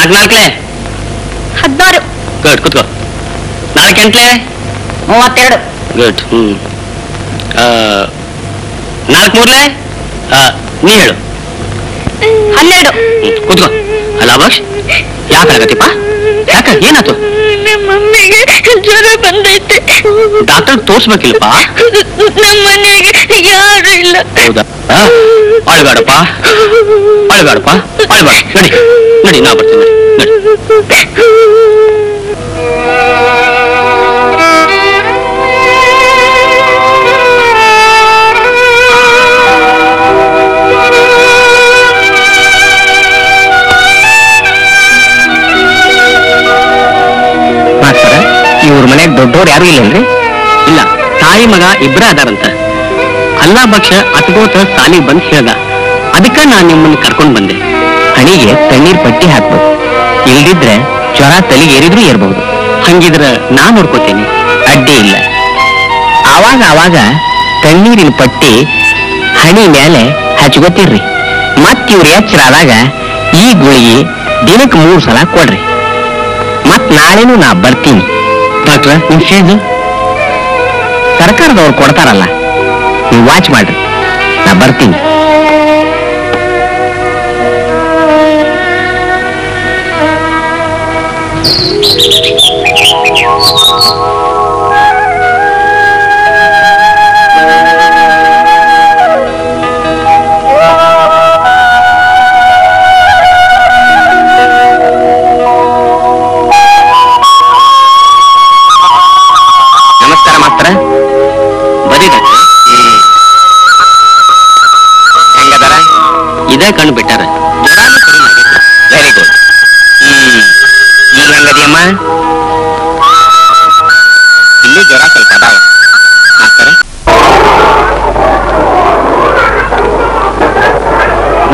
हद्नार good कुत्को नाकंटले good नाकमूरले नी हेळु हन्नेरडु कुत्को अल आभाष याकागतिप याक एनायतु नम्म मम्मिगे ज्वर बंदैते doctor तोरिसबेकिल्लप्प नम्म मनेगे यारू इल्ल हौदा अळगाडप्प अळगाडप्प अळगाड नडी नडी ना ಬರ್ತೀನಿ ನಡಿ दौड़ोर यारू इल्लेन्री इल्ल ताई मग इब्बर अदारंत अल्ला बक्ष अतगोत साली बंद हेळिद अदक्के नानु निम्मन्न कर्कोंड बंदे हणिगे तण्णीर पट्टी हाकबेकु इल्लिद्रे ज्वर तलिगे एरिद्रू एरबहुदु हागिद्रे नानु नोड्कोತೀನಿ अड्डी इल्ल आवाग आवाग तण्णीरिन पट्टी हणि मेले हच्कोतीर्री मत्ते इवर एच्चर आदाग ई गुळिगे दिनक्के 3 सಲ कोड्ರಿ मत्ते नाळेನೂ ನಾ ಬರ್ತೀನಿ डॉक्टर निम्फीजु सरकार दौर कोड़तारल्ल नी वाच माड्री ना बर्तीनि कण् बिटार वेरी गुड हंगदियम्म इल्लू ज्वर स्वल्प अदाव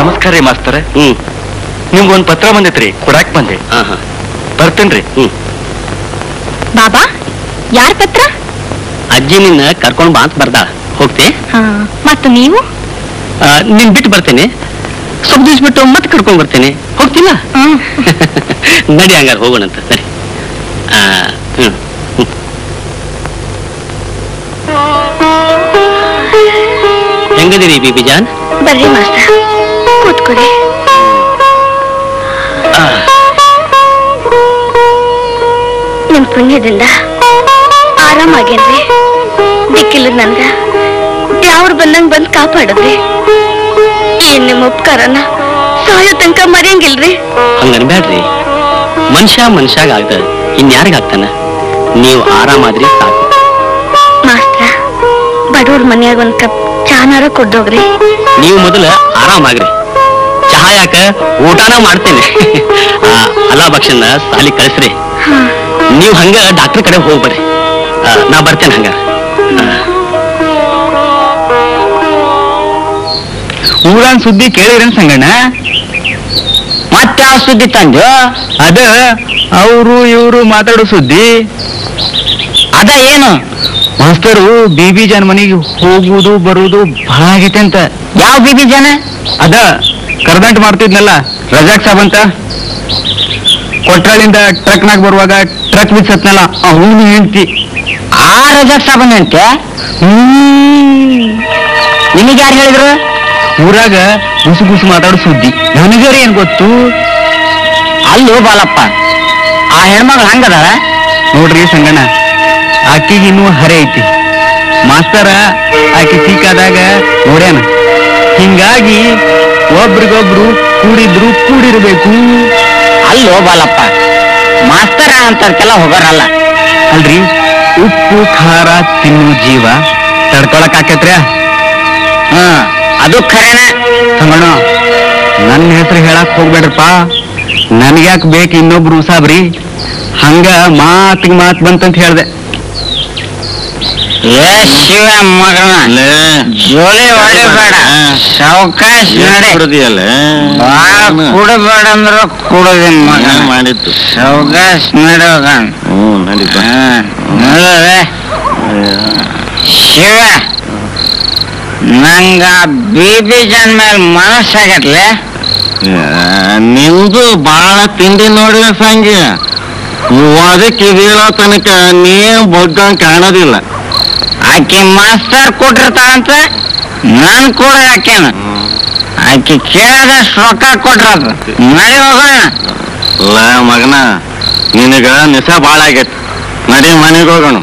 नमस्कार री मास्तर निम्गोंद पत्र बंदित्तु री कोडाक बंदे बर्तीनि री बाबा यार पत्र अज्जी निन्न कर्कोंड बा अंत बरदाळ होग्ते मत्ते नीवु निन्न बिट्टु बर्तीनि सब दिवस बिटू मत कड़को बर्तने होती नड़ी हंगार होगोण नड़ी हेंगदीरी बीबी जान बर्री मास्तर कूत्कोळ्ळि निम्म पुण्यदिंद आराम आगेन्री दिक्किल्ल ननगे यावर बंदंग बंद कापाडिद्री निम्म उपकारन सायो तनक मरियंगिल्री हंगन बेड्री मनुष्य मनुष्य आगद इन्यारिगे आगतान नीवु आरामाद्रे साकु मास्तर बडोर मन्याग ओंद कप चानार कोड्ड होग्री नीवु मोदल आरामाग्री चहा याक ಊಟನ ಮಾಡ್ತೀನಿ ಅಲಾ ಬಕ್ಷನ್ನ ಸಾಲಿ ಕಳಿಸ್ರಿ ನೀವು ಹಂಗ ಡಾಕ್ಟರ್ ಕಡೆ ಹೋಗಿ ಬರ್ರಿ ನಾ ಬರ್ತೇನೆ ಹಂಗ ऊरान सुद्दी केळिरन संगण मत्ते आ सुद्दी तंदो अद अवरु इवरु माताडो सुद्दी अद ಏನು ಮಾಸ್ತರು बीबी जन ಮನೆಗೆ ಹೋಗುವುದು ಬರುವುದು ಬಹಳ ಆಗಿತೆ ಅಂತ ಯಾವ बीबी जन ಅದ ಕರ್ದಂಟ್ ಮಾಡ್ತಿದ್ನಲ್ಲ ರಜಾಕ್ ಸಾಬ್ ಅಂತ ಕೊಟ್ರಳಿಂದ ಟ್ರಕ್ ನಾಗ ಬರುವಾಗ ಟ್ರಕ್ ಬಿಚ್ಚತ್ನಲ್ಲ ಅವನು ಹೇಳ್ತಿ ಆ ರಜಾಕ್ ಸಾಬ್ ಅಂತ ನಿಮಗೆ ಯಾರು ಹೇಳಿದ್ರು ಊರಾಗ ಗುಸು ಗುಸು ಮಾತಾಡೋ ಸುದ್ದಿ ನನಗರೆ ಏನು ಗೊತ್ತು ಅಲ್ಲೋ ಬಾಲಪ್ಪ ಆ ಹೆಣ್ಮಗಳು ಹಂಗದಾಳ ನೋಡ್ರಿ ಸಂಗಣ್ಣ ಆಕಿಗೆ ಇನ್ನೂ ಹರೆ ಐತಿ ಮಾಸ್ತರ ಆಕಿ ಸೀಕಾದಾಗ ನೋಡ್ಯಾನ ಹಿಂಗಾಗಿ ಒಬ್ರಿಗೊಬ್ರು ಕೂಡಿದ್ರು ಕೂಡಿರಬೇಕು ಅಲ್ಲೋ ಬಾಲಪ್ಪ ಮಾಸ್ತರ ಅಂತರ್ಕೆಲ್ಲ ಹೋಗರಲ್ಲ ಅಲ್ರಿ ಉಪ್ಪು ಖಾರ ತಿನ್ನು ಜೀವ ತಡ್ಕೊಳಕ್ ಆಕೈತ್ರ್ಯಾ ಹಾ ಅದು ಖರೇನೆ ಸಂಗಣ್ಣ ನನ್ನ ಹೆಸರು ಹೇಳಕ್ಕೆ ಹೋಗಬೇಡ್ರಪ್ಪ ನನಗೆ ಯಾಕೆ ಬೇಕು ಇನ್ನೊಬ್ರು ಸಾಬ್ರಿ ಹಂಗ ಮಾತಿಗೆ ಮಾತು ಬಂತ ಅಂತ ಹೇಳ್ದೆ ಏ ಶಿವ ಮಗನ ಜೋಳಿ ಹೊಡೆಬೇಡ ಸಾವಕಾಶ ನಡೆ ಕುಡಿದಿಯಲ್ಲ ಕುಡಬೇಡ ಅಂದ್ರೆ ಕುಡೋದೇನ್ ಮಗನ ಮಾಡಿತ್ತು ಸಾವಕಾಶ ನಡೆ ಹೋಗಣ ಹ್ಞೂ ನಡಿಪ್ಪ ನೋಡೋದೇ ಶಿವ नंगा बीबी जन मेल मनस ನಿಂದು ಬಾಳ ತಿಂಡಿ ನೋಡಿದ ಸಂಗಿ ಅದಕ್ಕೆ ಇದೀಳೋ ತನಕ ನೀನ್ ಬಗ್ಗಂಗ್ ಕಾಣೋದಿಲ್ಲ. ಆಕೆ ಮಾಸ್ತರ್ ಕೊಟ್ಟಿರ್ತಾಳಂತ ನಾನು ಕೂಡ ಯಾಕೇನ ಆಕೆ ಕೇಳಿದಷ್ಟು ರೊಕ್ಕ ಕೊಟ್ರದು ನಡಿ ಹೋಗೋಣ. ಮಗನ ನಿನಗ ನಿಸ ಬಾಳ ಆಗೈತಿ, ನಡಿ ಮನೆಗೆ ಹೋಗೋಣ.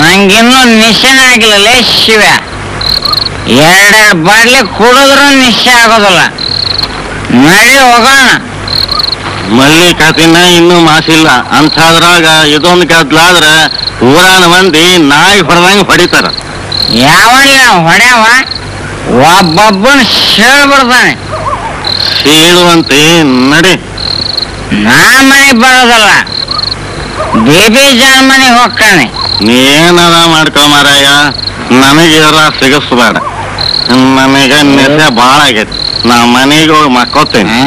ನಂಗಿನ್ನೂ ನಿಶನ ಆಗಿಲ್ಲ ಶಿವ, ಎರಡ ಬಾಡ್ಲಿ ಕುಡಿದ್ರು ನಿಶ್ಚಯ ಆಗೋದಿಲ್ಲ, ನಡಿ ಹೋಗೋಣ. ಮಲ್ಲಿ ಕತಿನ ಇನ್ನೂ ಮಾಸಿಲ್ಲ ಅಂತಾದ್ರಾಗ ಇದೊಂದು ಗದ್ಲಾದ್ರೆ ಊರಾನ ಮಂದಿ ನಾಯಿ ಹೊಡೆದಂಗೆ ಹೊಡಿತಾರ. ಯಾವಣ್ಣ ಹೊಡೆವ ಒಬ್ಬೊಬ್ಬನ ಸೀಳ್ಬಿಡ್ತಾನೆ. ಸೀಳುವಂತೆ ನಡಿ. ನಾ ಮನೆಗೆ ಬರೋದಲ್ಲ, ಬೇಬಿ ಜನ ಮನೆಗೆ ಹೋಗ್ತಾನೆ. ನೀನದ ಮಾಡ್ಕೊ ಮಾರಾಯ, ನನಗಿರ ಸಿಗಿಸ್ಬೇಡ. ನನಗ ನಿದ್ದೆ ಭಾಳ ಆಗೈತಿ, ನಾ ಮನೆಗೆ ಹೋಗಿ ಮಕ್ಕೋತೇನೆ.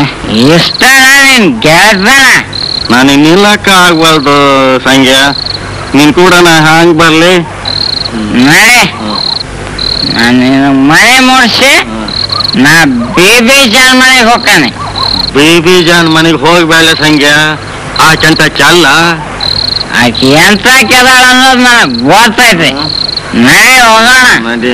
ಇಷ್ಟ ನೀನ್ ಗೆಳತನ ನಾನು ನಿಲ್ಲಕ್ಕ ಆಗ್ಬಾರ್ದು ಸಂಗ್ಯ, ನೀನ್ ಕೂಡ ನಾ ಹಾಂಗ್ ಬರ್ಲಿ ನಡೆ. ನಾನು ಮನೆ ಮೂಡಿಸಿ ನಾ ಬೇಬಿ ಜಾನ್ ಮನೆಗೆ ಹೋಗ್ತಾನೆ. ಬೇಬಿ ಜಾನ್ ಮನೆಗೆ ಹೋಗ್ಬೇಡ ಸಂಗ್ಯ, ಆಕೆಂತ ಚಲ್ಲ ಆಕೆ ಎಂತ ಕೆದಾಳ ಅನ್ನೋದು ನನಗೆ ಗೊತ್ತೈತೆ. ನಡೆ ಹೋಗೋಣ ನಡೆ.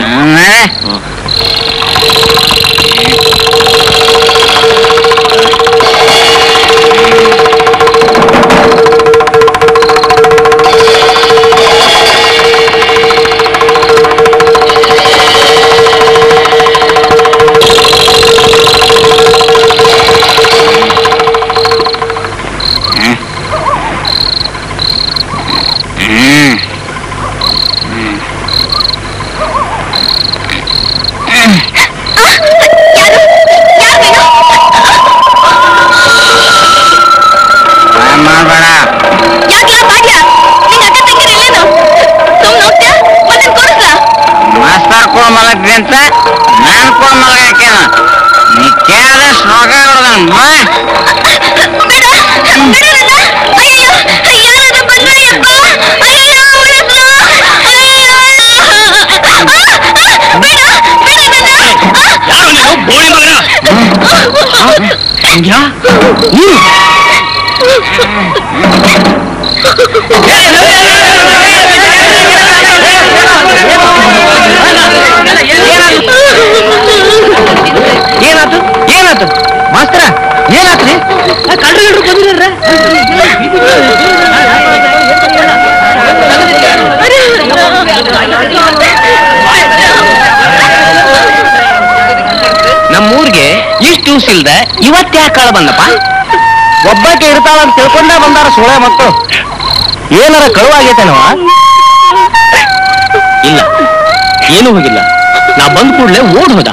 ನಮ್ಮೂರಿಗೆ ಇಷ್ಟು ದಿವಸ ಇಲ್ದ ಇವತ್ತು ಯಾಕೆ ಕಾಳ ಬಂದಪ್ಪ? ಒಬ್ಬಕ್ಕೆ ಇರ್ತಾಳ ಅಂತ ತಿಳ್ಕೊಂಡೇ ಬಂದಾರ ಸೋಳೆ ಮಕ್ಕಳು. ಏನಾರ ಕಳುವಾಗೈತೇನವ? ಇಲ್ಲ, ಏನೂ ಹೋಗಿಲ್ಲ. ನಾ ಬಂದ್ ಕೂಡಲೇ ಓಡ್ ಹೋದ.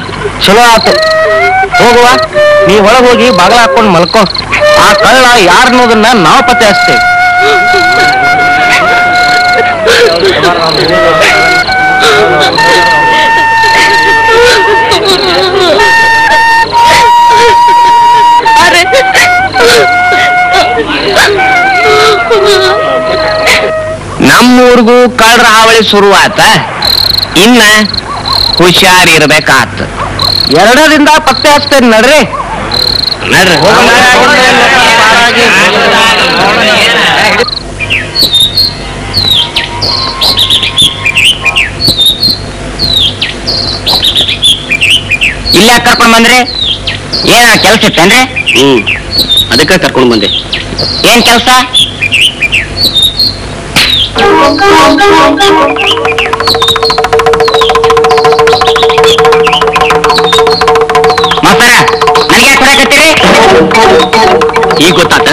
ಚಲೋ ಆತು ಹೋಗುವ, ನೀ ಹೊರಗೆ ಹೋಗಿ ಬಾಗಲ ಹಾಕೊಂಡು ಮಲ್ಕೋ. ಆ ಕಳ್ಳ ಯಾರನ್ನೋದನ್ನ ನಾವು ಪತ್ತೆ ಹಚ್ತೇವೆ. ನಮ್ಮೂರ್ಗೂ ಕಳ್ಳರ ಹಾವಳಿ ಶುರುವಾತ, ಇನ್ನ ಹುಷಾರಿರ್ಬೇಕಾತ್. ಎರಡರಿಂದ ಪತ್ತೆ ಹಚ್ತೇನೆ ನಡ್ರಿ ನಡ್ರಿ. ಇಲ್ಲ ಕರ್ಕೊಂಡ್ ಬಂದ್ರಿ? ಏನ ಕೆಲಸ ಇತ್ತೇನ್ರಿ? ಅದಕ್ಕೆ ಕರ್ಕೊಂಡು ಬಂದೆ. ಏನ್ ಕೆಲಸ? ಮಾಸ್ತರ ನನಗೆ ಕೊಡಕತ್ತೀರಿ? ಈಗ ಗೊತ್ತಾತ,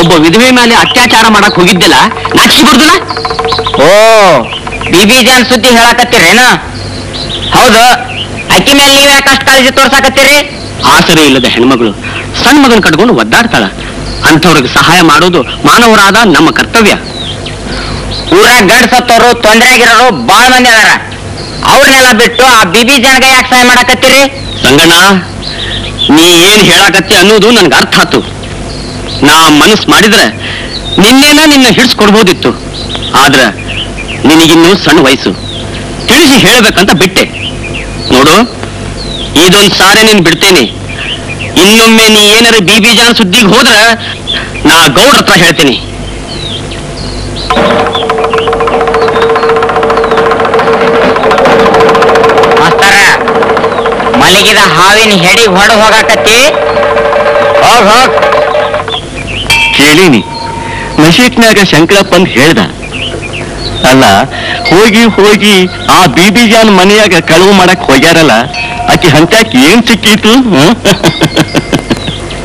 ಒಬ್ಬ ವಿಧವೆ ಮೇಲೆ ಅತ್ಯಾಚಾರ ಮಾಡಕ್ ಹೋಗಿದ್ದಿಲ್ಲ, ನಾಚಿಕೆ ಬಿಡುದಿಲ್ಲ. ಓ, ಬಿಬಿ ಜಾನ್ ಸುದ್ದಿ ಹೇಳಕತ್ತೀರೇನ? ಹೌದು, ಅಕ್ಕಿ ಮೇಲೆ ನೀವ್ ಯಾಕೆ ಅಷ್ಟು ಕಾಳಜಿ ತೋರ್ಸಾಕತ್ತೀರಿ? ಆಸರೆ ಇಲ್ಲದ ಹೆಣ್ಮಗಳು ಸಣ್ಣ ಮಗನ ಕಟ್ಕೊಂಡು ಒದ್ದಾಡ್ತಾಳ, ಅಂಥವ್ರಿಗೆ ಸಹಾಯ ಮಾಡೋದು ಮಾನವರಾದ ನಮ್ಮ ಕರ್ತವ್ಯ. ಊರ ಗಂಡಸತ್ತವರು ತೊಂದರೆಗಿರೋರು ಬಾಳ್ ಮಂದಿ ಅದಾರ, ಅವ್ರನ್ನೆಲ್ಲ ಬಿಟ್ಟು ಆ ಬಿಬಿ ಜನಗ ಯಾಕೆ ಸಹಾಯ ಮಾಡಕತ್ತೀರಿ? ಸಂಗಣ್ಣ, ನೀ ಏನ್ ಹೇಳಕತ್ತಿ ಅನ್ನೋದು ನನ್ಗೆ ಅರ್ಥ ಆತು. ನಾ ಮನಸ್ಸು ಮಾಡಿದ್ರೆ ನಿನ್ನೇನ ನಿನ್ನ ಹಿಡಿಸ್ಕೊಡ್ಬೋದಿತ್ತು, ಆದ್ರ ನಿನಗಿನ್ನೂ ಸಣ್ಣ ವಯಸ್ಸು, ತಿಳಿಸಿ ಹೇಳಬೇಕಂತ ಬಿಟ್ಟೆ. ನೋಡು, ಇದೊಂದು ಸಾರಿ ನೀನ್ ಬಿಡ್ತೇನೆ, ಇನ್ನೊಮ್ಮೆ ನೀ ಏನಾರ ಬಿಬಿ ಜಾನ್ ಸುದ್ದಿಗೆ ಹೋದ್ರೆ ನಾ ಗೌಡ್ರ ಹತ್ರ ಹೇಳ್ತೀನಿ. ಮಾಸ್ತರ ಮಲಗಿದ ಹಾವಿನ ಹೆಡಿ ಹೊಡ ಹೋಗಾಕತ್ತಿ ಹೋಗ್ ಹೋಗ್ ಕೇಳೀನಿ. ನಶೀಕ್ನಾಗ ಶಂಕರಪ್ಪಂದ್ ಹೇಳ್ದ ಅಲ್ಲ, ಹೋಗಿ ಹೋಗಿ ಆ ಬಿಬಿ ಜಾನ್ ಮನೆಯಾಗ ಕಳುವು ಮಾಡಕ್ ಹೋಗ್ಯಾರಲ್ಲ, ಆಕೆ ಹಂತಾಕಿ ಏನ್ ಸಿಕ್ಕಿತ್ತು?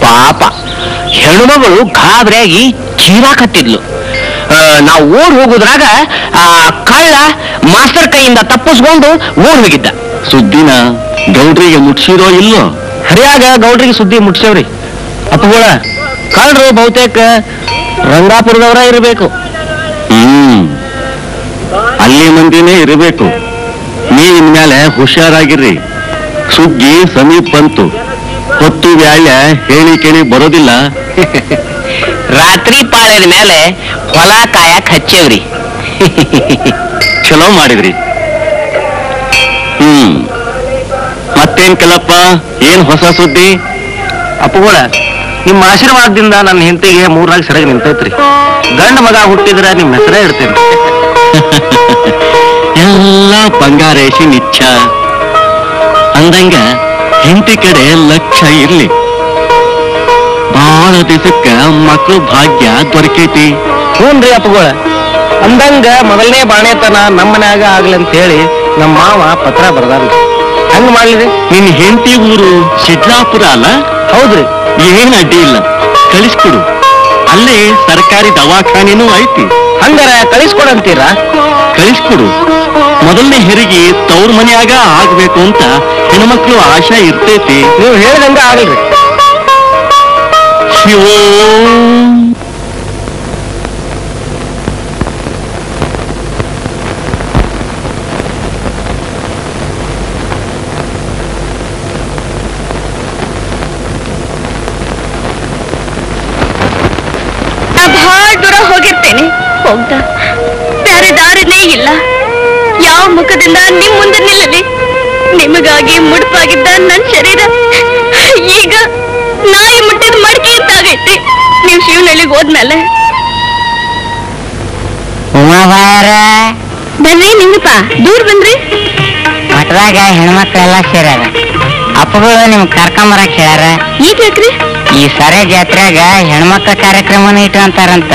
ಪಾಪ ಹೆಣ್ಣುಮಗಳು ಗಾಬರಿಯಾಗಿ ಚೀರಾಕತ್ತಿದ್ಲು. ನಾವು ಓಡ್ ಹೋಗುದ್ರಾಗ ಆ ಕಳ್ಳ ಮಾಸ್ತರ್ ಕೈಯಿಂದ ತಪ್ಪಿಸ್ಕೊಂಡು ಓಡ್ ಹೋಗಿದ್ದ. ಸುದ್ದಿನ ಗೌಡ್ರಿಗೆ ಮುಟ್ಸಿರೋ ಇಲ್ಲೋ? ಹರಿಯಾಗ ಗೌಡ್ರಿಗೆ ಸುದ್ದಿ ಮುಟ್ಸವ್ರಿ. ಅಪ್ಪಗಳ ಕಳ್ಳರು ಬಹುತೇಕ ರಂಗಾಪುರದವರ ಇರಬೇಕು. ಅಲ್ಲಿ ಮಂದಿನೇ ಇರಬೇಕು. ನೀವು ಇನ್ಮೇಲೆ ಹುಷಾರಾಗಿರ್ರಿ. ಸುಗ್ಗಿ ಸಮೀಪ ಬಂತು, ಹೊತ್ತು ವ್ಯಾಳ್ಯ ಹೇಳಿ ಕೇಳಿ ಬರೋದಿಲ್ಲ. ರಾತ್ರಿ ಪಾಳಿನ ಮೇಲೆ ಹೊಲ ಕಾಯಕ್ ಹಚ್ಚೇವ್ರಿ. ಚಲೋ ಮಾಡಿದ್ರಿ. ಮತ್ತೇನ್ ಕಲಪ್ಪ, ಏನ್ ಹೊಸ ಸುದ್ದಿ? ಅಪ್ಪಗಳ ನಿಮ್ಮ ಆಶೀರ್ವಾದದಿಂದ ನನ್ನ ಹೆಂಡತಿಗೆ ಮೂರ್ನಾಲ್ಕು ಸೆರಗ ನಿಂತೈತ್ರಿ. ಗಂಡ ಮಗ ಹುಟ್ಟಿದ್ರೆ ನಿಮ್ಮ ಹೆಸರೇ ಇಡ್ತೇನೆ. ಎಲ್ಲ ಬಂಗಾರೇಶಿ ನಿಚ್ಚ ಅಂದಂಗ ಹೆಂಡತಿ ಕಡೆ ಲಕ್ಷ ಇರ್ಲಿ. ಬಹಳ ದಿವಸಕ್ಕ ಮಕ್ಕಳು ಭಾಗ್ಯ ದೊರಕೈತಿ. ಹೂನ್ ರೀ ಅಪ್ಪಗಳ, ಅಂದಂಗ ಮೊದಲನೇ ಬಾಣೆತನ ನಮ್ಮನ್ಯಾಗ ಆಗ್ಲಿ ಅಂತ ಹೇಳಿ ನಮ್ಮ ಮಾವ ಪತ್ರ ಬರ್ದಾರ್ರಿ. ಹಂಗ ಮಾಡ್ಲಿ. ನಿನ್ ಹೆಂಡತಿ ಊರು ಶಿಡ್ಲಾಪುರ ಅಲ್ಲ? ಹೌದ್ರಿ. ಏನ್ ಅಡ್ಡಿ ಇಲ್ಲ, ಕಳಿಸ್ಕೊಡು. ಅಲ್ಲಿ ಸರ್ಕಾರಿ ದವಾಖಾನೆನೂ ಐತಿ. ಹಂಗಾರ ಕಳಿಸ್ಕೊಡಂತೀರಾ? ಕಳಿಸ್ಕೊಡು. ಮೊದಲನೇ ಹೆರಿಗೆ ತವ್ರ ಮನೆಯಾಗ ಆಗ್ಬೇಕು ಅಂತ ಹೆಣ್ಮಕ್ಳು ಆಶಾ ಇರ್ತೈತಿ. ನೀವು ಹೇಳ್ದಂಗ ಆಗಲ್ರಿ. ಶಿವ ಬಹಳ ದೂರ ಹೋಗಿರ್ತೇನೆ. ಹೋಗ್ದ ಬೇರೆ ದಾರಿನೇ ಇಲ್ಲ. ಯಾವ ಮುಖದಿಂದ ನಿಮ್ ಮುಂದೆ ನಿಲ್ಲಲಿ? ನಿಮಗಾಗಿ ಮುಡುಪಾಗಿದ್ದ ನನ್ನ ಶರೀರ ಈಗ ನಾಯಿ ಮುಟ್ಟಿದ ಮಡಿಕೆ ಇದ್ದಾಗೈತಿ. ನೀವು ಶಿವನಳ್ಳಿಗೆ ಹೋದ್ಮೇಲೆ ಬನ್ರಿ. ನಿಂಗಪ್ಪ ದೂರ ಬಂದ್ರಿ. ಮಠದಾಗ ಹೆಣ್ಮಕ್ಳೆಲ್ಲ ಸೇರ್ಯಾರ. ಅಪ್ಪಗಳು ನಿಮ್ ಕರ್ಕೊಂಬರಕ್ ಹೇಳ್ಯಾರ. ಈಗ ಯಾಕ್ರಿ? ಈ ಸರೆ ಜಾತ್ರೆಗ ಹೆಣ್ಮಕ್ಳ ಕಾರ್ಯಕ್ರಮನ ಇಟ್ಟಂತಾರಂತ,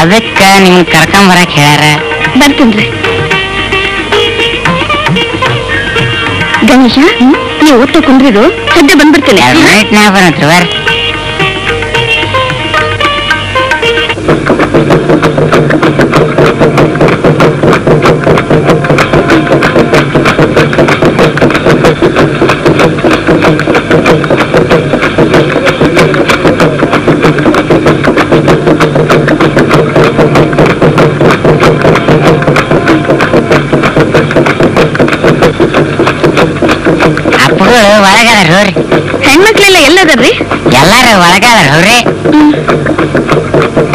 ಅದಕ್ಕ ನಿಮ್ ಕರ್ಕೊಂಬರಕ್ ಹೇಳ್ಯಾರ. ಬರ್ತೇನ್ರಿ. ಗಣೇಶ, ನೀವು ಒಟ್ಟು ಕುಂದ್ರಿರು, ಸದ್ಯ ಬಂದ್ಬಿಡ್ತೀನಿ. ಒಳಗಾದ್ರಿ ಹೆಣ್ಮಕ್ಳೆಲ್ಲ ಎಲ್ಲದ್ರಿ? ಎಲ್ಲಾರು ಒಳಗಾದ್ರಿ.